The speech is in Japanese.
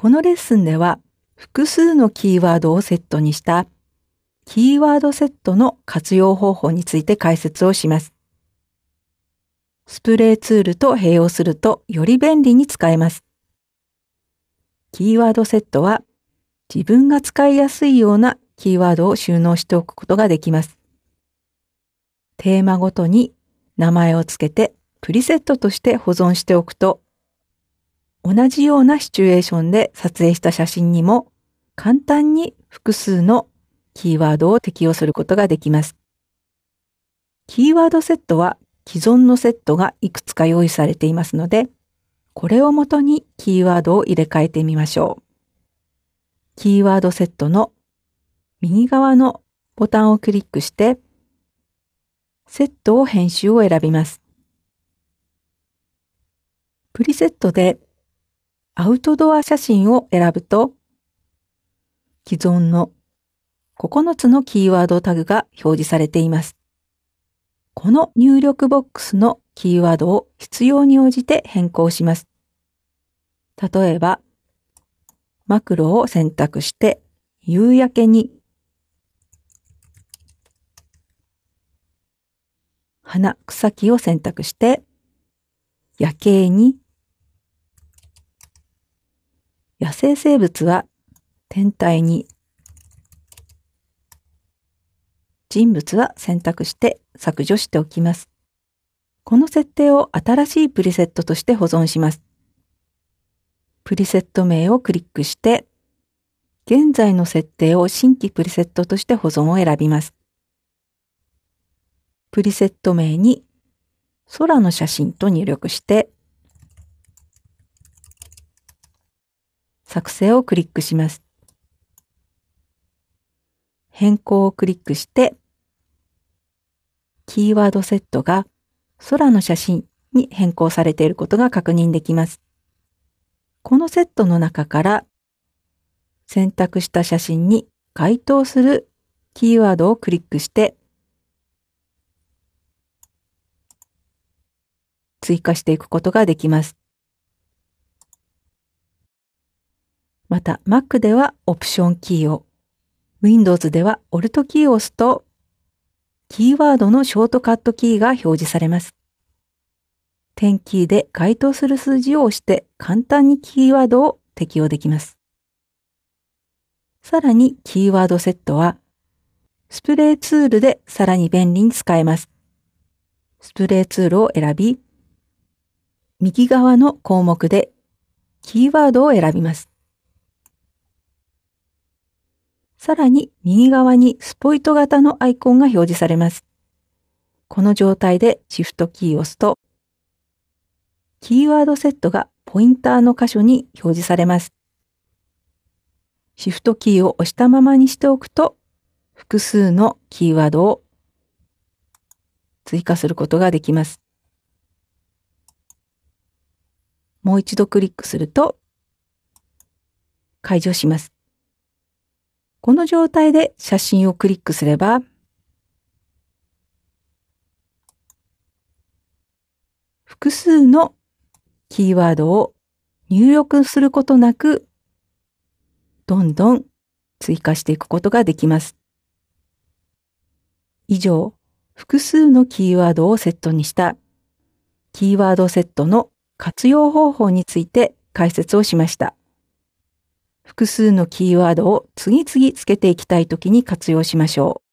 このレッスンでは複数のキーワードをセットにしたキーワードセットの活用方法について解説をします。スプレーツールと併用するとより便利に使えます。キーワードセットは自分が使いやすいようなキーワードを収納しておくことができます。テーマごとに名前をつけてプリセットとして保存しておくと、同じようなシチュエーションで撮影した写真にも簡単に複数のキーワードを適用することができます。キーワードセットは既存のセットがいくつか用意されていますので、これをもとにキーワードを入れ替えてみましょう。キーワードセットの右側のボタンをクリックして、セットを編集を選びます。プリセットでアウトドア写真を選ぶと、既存の9つのキーワードタグが表示されています。この入力ボックスのキーワードを必要に応じて変更します。例えば、マクロを選択して、夕焼けに、花、草木を選択して、夜景に、野生生物は天体に、人物は選択して削除しておきます。この設定を新しいプリセットとして保存します。プリセット名をクリックして、現在の設定を新規プリセットとして保存を選びます。プリセット名に空の写真と入力して、作成をクリックします。変更をクリックして、キーワードセットが空の写真に変更されていることが確認できます。このセットの中から選択した写真に該当するキーワードをクリックして追加していくことができます。また Mac ではオプションキーを、Windows では Alt キーを押すとキーワードのショートカットキーが表示されます。点キーで該当する数字を押して簡単にキーワードを適用できます。さらにキーワードセットはスプレーツールでさらに便利に使えます。スプレーツールを選び、右側の項目でキーワードを選びます。さらに右側にスポイト型のアイコンが表示されます。この状態でシフトキーを押すと、キーワードセットがポインターの箇所に表示されます。シフトキーを押したままにしておくと、複数のキーワードを追加することができます。もう一度クリックすると、解除します。この状態で写真をクリックすれば、複数のキーワードを入力することなく、どんどん追加していくことができます。以上、複数のキーワードをセットにしたキーワードセットの活用方法について解説をしました。複数のキーワードを次々つけていきたいときに活用しましょう。